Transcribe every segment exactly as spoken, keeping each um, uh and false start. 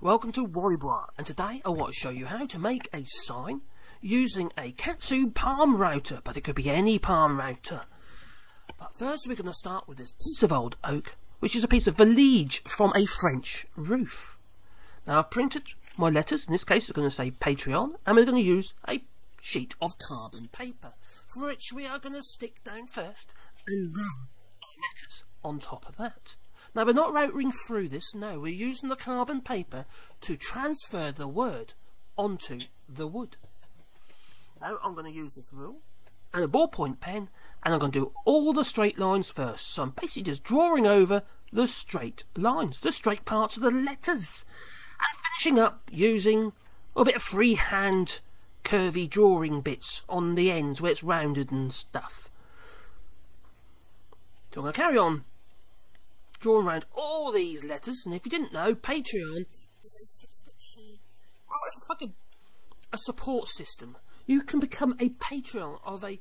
Welcome to Wallybois, and today I want to show you how to make a sign using a Katsu palm router, but it could be any palm router. But first we're going to start with this piece of old oak, which is a piece of valise from a French roof. Now I've printed my letters, in this case it's going to say Patreon, and we're going to use a sheet of carbon paper, for which we are going to stick down first and then our letters on top of that. Now we're not routing through this, no, we're using the carbon paper to transfer the word onto the wood. Now I'm going to use this rule and a ballpoint pen, and I'm going to do all the straight lines first, so I'm basically just drawing over the straight lines, the straight parts of the letters, and finishing up using a bit of freehand curvy drawing bits on the ends where it's rounded and stuff. So I'm going to carry on drawn around all these letters, and if you didn't know, Patreon is like a, a support system. You can become a Patreon of a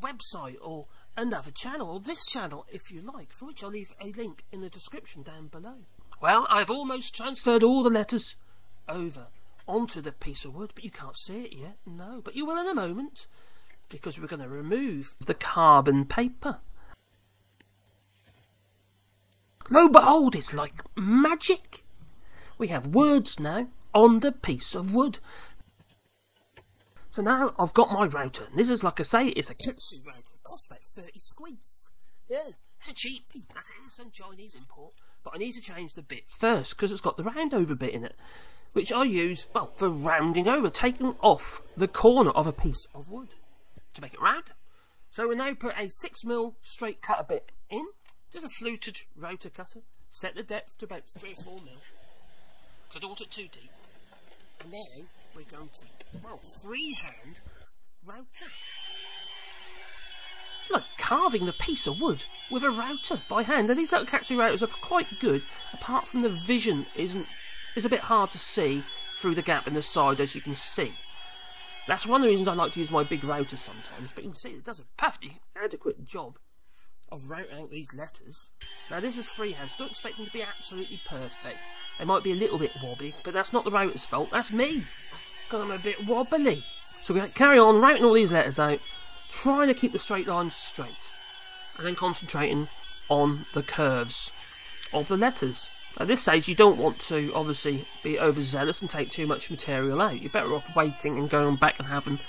website or another channel, or this channel if you like, for which I'll leave a link in the description down below. Well, I've almost transferred all the letters over onto the piece of wood, but you can't see it yet, no, but you will in a moment, because we're going to remove the carbon paper. Lo and behold, it's like magic. We have words now on the piece of wood. So now I've got my router. And this is, like I say, it's a Katsu router. It costs about thirty squids. Yeah, it's a cheap, that's it, some Chinese import. But I need to change the bit first because it's got the round over bit in it, which I use, well, for rounding over, taking off the corner of a piece of wood to make it round. So we now put a six mil straight cutter bit in. Just a fluted router cutter, set the depth to about three or four mil, because I don't want it too deep. And now we're going to, well, freehand router. It's like carving the piece of wood with a router by hand. Now these little Katsu routers are quite good, apart from the vision isn't, is a bit hard to see through the gap in the side, as you can see. That's one of the reasons I like to use my big router sometimes, but you can see it does a perfectly adequate job of routing out these letters. Now this is freehand, so don't expect them to be absolutely perfect. They might be a little bit wobbly, but that's not the router's fault, that's me, because I'm a bit wobbly. So we carry on routing all these letters out, trying to keep the straight lines straight, and then concentrating on the curves of the letters. At this stage you don't want to obviously be overzealous and take too much material out. You're better off waiting and going back and having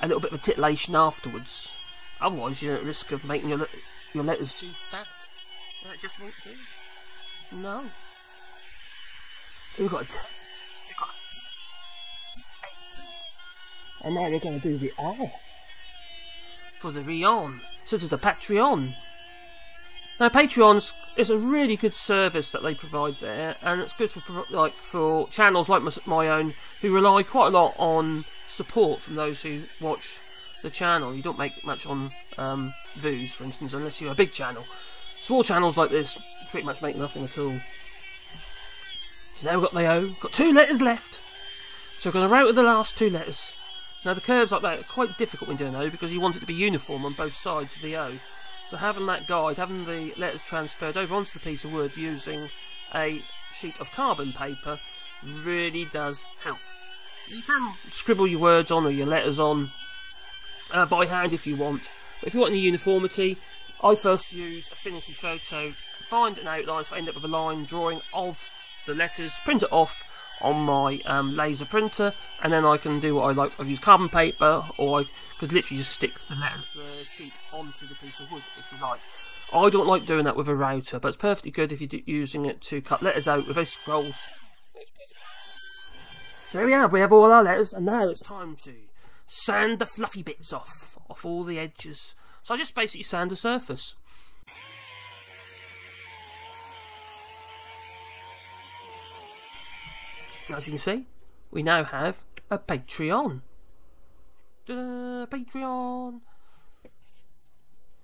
a little bit of a titillation afterwards, otherwise you're at risk of making your Your letters too fat. That just won't do. No. So we've got, a, we've got a, and now we're going to do the R for the Rion, such as the Patreon. Now Patreon is a really good service that they provide there, and it's good for like for channels like my, my own, who rely quite a lot on support from those who watch the channel. You don't make much on um, views, for instance, unless you're a big channel. Small channels like this pretty much make nothing at all. So now we've got the O, got two letters left, so we're going to route the last two letters. Now the curves like that are quite difficult when doing O, because you want it to be uniform on both sides of the O. So having that guide, having the letters transferred over onto the piece of wood using a sheet of carbon paper really does help. You can scribble your words on or your letters on Uh, by hand if you want, but if you want any uniformity, I first use Affinity Photo, find an outline, so I end up with a line drawing of the letters, print it off on my um, laser printer, and then I can do what I like. I use carbon paper, or I could literally just stick the letter the sheet onto the piece of wood if you like. I don't like doing that with a router, but it's perfectly good if you're do using it to cut letters out with a scroll. There we are, we have all our letters, and now it's time to sand the fluffy bits off, off all the edges. So I just basically sand the surface. As you can see, we now have a Patreon. Ta-da, Patreon!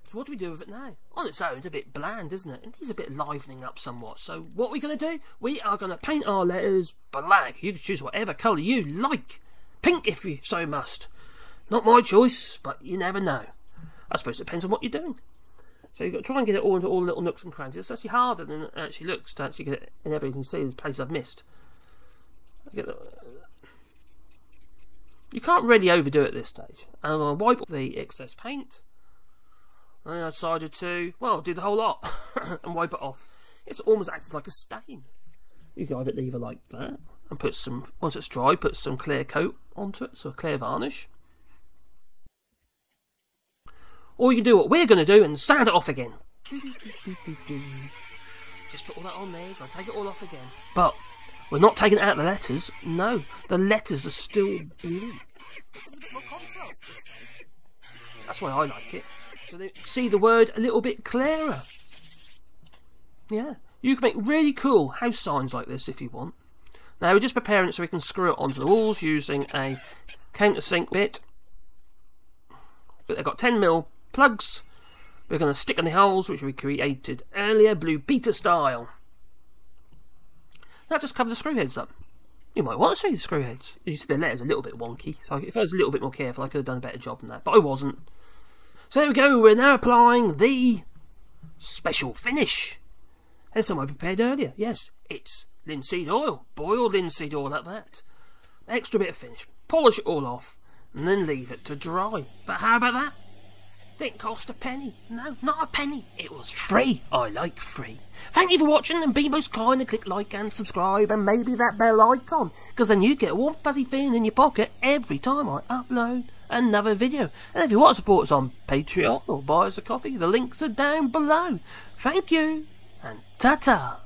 So what do we do with it now? On its own, it's a bit bland, isn't it? It needs a bit livening up somewhat. So what are we going to do? We are going to paint our letters black. You can choose whatever colour you like. Pink if you so must. Not my choice, but you never know. I suppose it depends on what you're doing. So you've got to try and get it all into all the little nooks and crannies. It's actually harder than it actually looks to actually get it in everything. You can see this place I've missed. You can't really overdo it at this stage. And I'm going to wipe up the excess paint. And I decided to, well, do the whole lot and wipe it off. It's almost acted like a stain. You can either leave it like that and put some, once it's dry, put some clear coat onto it, so a clear varnish. Or you can do what we're going to do and sand it off again. Just put all that on there, gotta take it all off again. But we're not taking out the letters, no. The letters are still blue. That's why I like it. So they see the word a little bit clearer. Yeah, you can make really cool house signs like this if you want. Now we're just preparing it so we can screw it onto the walls using a countersink bit. But they've got ten mil plugs. We're going to stick in the holes which we created earlier, blue beta style. That just covers the screw heads up. You might want to see the screw heads. You see the letter's a little bit wonky, so if I was a little bit more careful I could have done a better job than that, but I wasn't. So there we go, we're now applying the special finish. There's some I prepared earlier, yes, it's linseed oil, boiled linseed oil like that. Extra bit of finish, polish it all off, and then leave it to dry. But how about that? Didn't cost a penny. No, not a penny. It was free. I like free. Thank you for watching, and be most kind and click like and subscribe and maybe that bell icon, because then you get a warm fuzzy feeling in your pocket every time I upload another video. And if you want to support us on Patreon or buy us a coffee, the links are down below. Thank you and ta-ta.